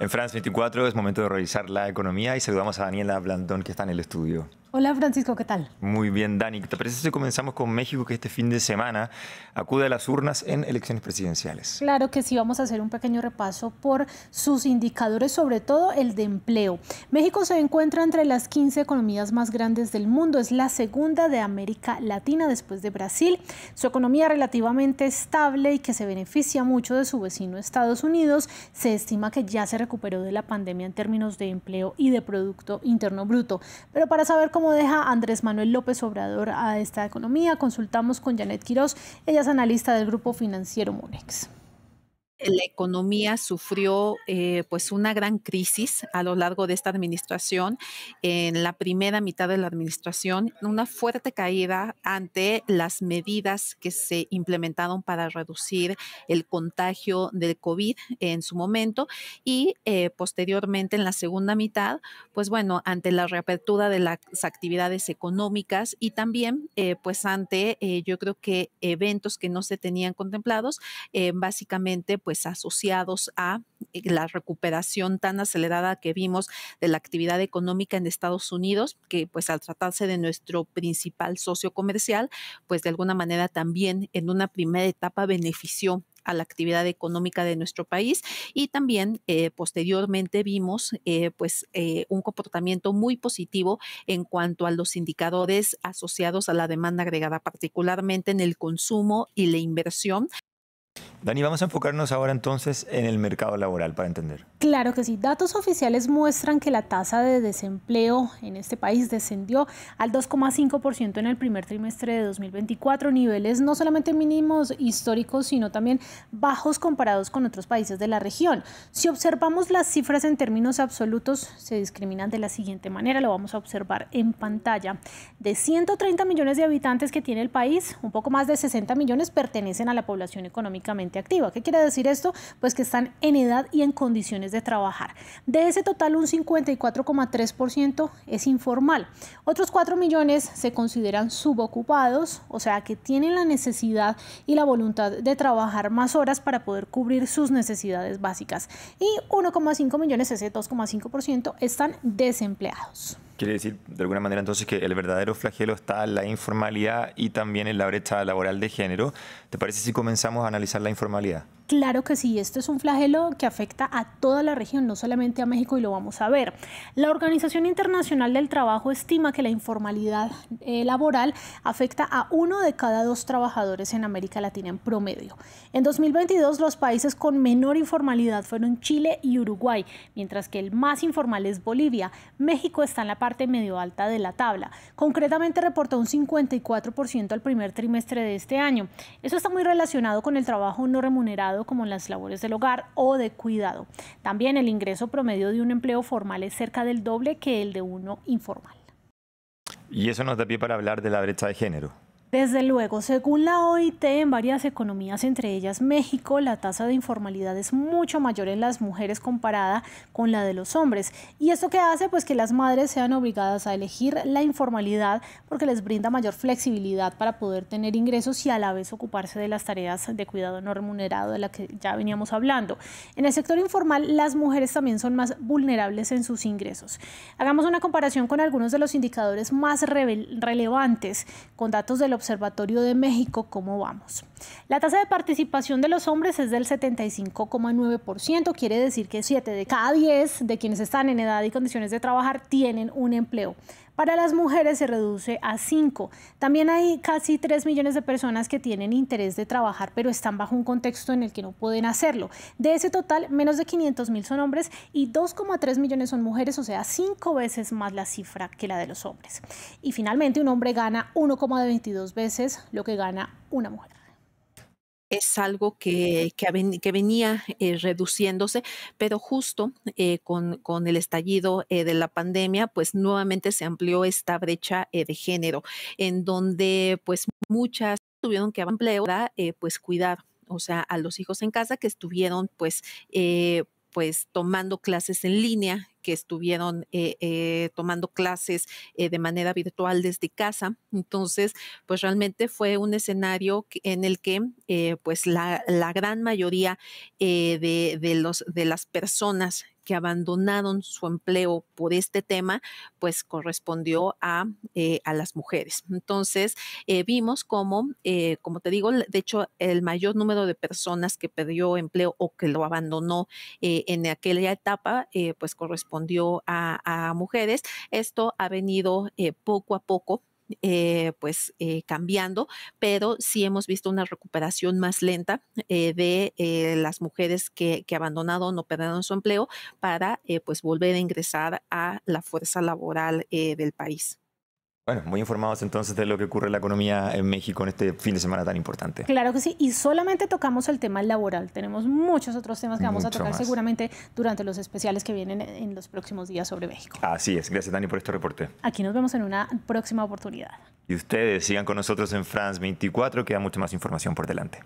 En France 24 es momento de revisar la economía y saludamos a Daniela Blandón, que está en el estudio. Hola, Francisco, ¿qué tal? Muy bien, Dani. ¿Te parece si comenzamos con México, que este fin de semana acude a las urnas en elecciones presidenciales? Claro que sí, vamos a hacer un pequeño repaso por sus indicadores, sobre todo el de empleo. México se encuentra entre las 15 economías más grandes del mundo, es la segunda de América Latina después de Brasil. Su economía relativamente estable y que se beneficia mucho de su vecino Estados Unidos, se estima que ya se recuperó de la pandemia en términos de empleo y de Producto Interno Bruto. Pero para saber cómo deja Andrés Manuel López Obrador a esta economía, consultamos con Janet Quiroz, ella es analista del grupo financiero Monex. La economía sufrió pues una gran crisis a lo largo de esta administración, en la primera mitad de la administración, una fuerte caída ante las medidas que se implementaron para reducir el contagio del COVID en su momento y posteriormente en la segunda mitad, pues bueno, ante la reapertura de las actividades económicas y también pues ante yo creo que eventos que no se tenían contemplados, básicamente pues asociados a la recuperación tan acelerada que vimos de la actividad económica en Estados Unidos, que pues al tratarse de nuestro principal socio comercial, pues de alguna manera también en una primera etapa benefició a la actividad económica de nuestro país y también posteriormente vimos un comportamiento muy positivo en cuanto a los indicadores asociados a la demanda agregada, particularmente en el consumo y la inversión. Dani, vamos a enfocarnos ahora entonces en el mercado laboral para entender. Claro que sí. Datos oficiales muestran que la tasa de desempleo en este país descendió al 2,5% en el primer trimestre de 2024, niveles no solamente mínimos históricos, sino también bajos comparados con otros países de la región. Si observamos las cifras en términos absolutos, se discriminan de la siguiente manera, lo vamos a observar en pantalla. De 130 millones de habitantes que tiene el país, un poco más de 60 millones pertenecen a la población económicamente activa. ¿Qué quiere decir esto? Pues que están en edad y en condiciones de trabajar. De ese total, un 54,3% es informal. Otros 4 millones se consideran subocupados, o sea que tienen la necesidad y la voluntad de trabajar más horas para poder cubrir sus necesidades básicas. Y 1,5 millones, ese 2,5%, están desempleados. Quiere decir, de alguna manera, entonces, que el verdadero flagelo está en la informalidad y también en la brecha laboral de género. ¿Te parece si comenzamos a analizar la informalidad? Claro que sí, esto es un flagelo que afecta a toda la región, no solamente a México, y lo vamos a ver. La Organización Internacional del Trabajo estima que la informalidad laboral afecta a 1 de cada 2 trabajadores en América Latina en promedio. En 2022, los países con menor informalidad fueron Chile y Uruguay, mientras que el más informal es Bolivia. México está en la parte medio alta de la tabla. Concretamente, reportó un 54% al primer trimestre de este año. Eso está muy relacionado con el trabajo no remunerado, como en las labores del hogar o de cuidado. También el ingreso promedio de un empleo formal es cerca del doble que el de uno informal. Y eso nos da pie para hablar de la brecha de género. Desde luego, según la OIT, en varias economías, entre ellas México, la tasa de informalidad es mucho mayor en las mujeres comparada con la de los hombres. ¿Y esto qué hace? Pues que las madres sean obligadas a elegir la informalidad porque les brinda mayor flexibilidad para poder tener ingresos y a la vez ocuparse de las tareas de cuidado no remunerado de la que ya veníamos hablando. En el sector informal, las mujeres también son más vulnerables en sus ingresos. Hagamos una comparación con algunos de los indicadores más relevantes, con datos del Observatorio de México. ¿Cómo vamos? La tasa de participación de los hombres es del 75,9%, quiere decir que 7 de cada 10 de quienes están en edad y condiciones de trabajar tienen un empleo. Para las mujeres se reduce a 5. También hay casi 3 millones de personas que tienen interés de trabajar, pero están bajo un contexto en el que no pueden hacerlo. De ese total, menos de 500.000 son hombres y 2,3 millones son mujeres, o sea, 5 veces más la cifra que la de los hombres. Y finalmente, un hombre gana 1,22 veces lo que gana una mujer. Es algo que venía reduciéndose, pero justo con el estallido de la pandemia, pues nuevamente se amplió esta brecha de género, en donde pues muchas tuvieron que emplear, pues cuidar, o sea, a los hijos en casa, que estuvieron pues tomando clases en línea, que estuvieron tomando clases de manera virtual desde casa. Entonces, pues realmente fue un escenario en el que pues la gran mayoría de las personas que abandonaron su empleo por este tema, pues correspondió a las mujeres. Entonces, vimos cómo, como te digo, de hecho, el mayor número de personas que perdió empleo o que lo abandonó en aquella etapa, pues correspondió a mujeres. Esto ha venido poco a poco cambiando, pero sí hemos visto una recuperación más lenta de las mujeres que abandonaron o perdieron su empleo para volver a ingresar a la fuerza laboral del país. Bueno, muy informados entonces de lo que ocurre en la economía en México en este fin de semana tan importante. Claro que sí, y solamente tocamos el tema laboral. Tenemos muchos otros temas que vamos a tocar seguramente durante los especiales que vienen en los próximos días sobre México. Así es, gracias Dani por este reporte. Aquí nos vemos en una próxima oportunidad. Y ustedes sigan con nosotros en France 24, queda mucha más información por delante.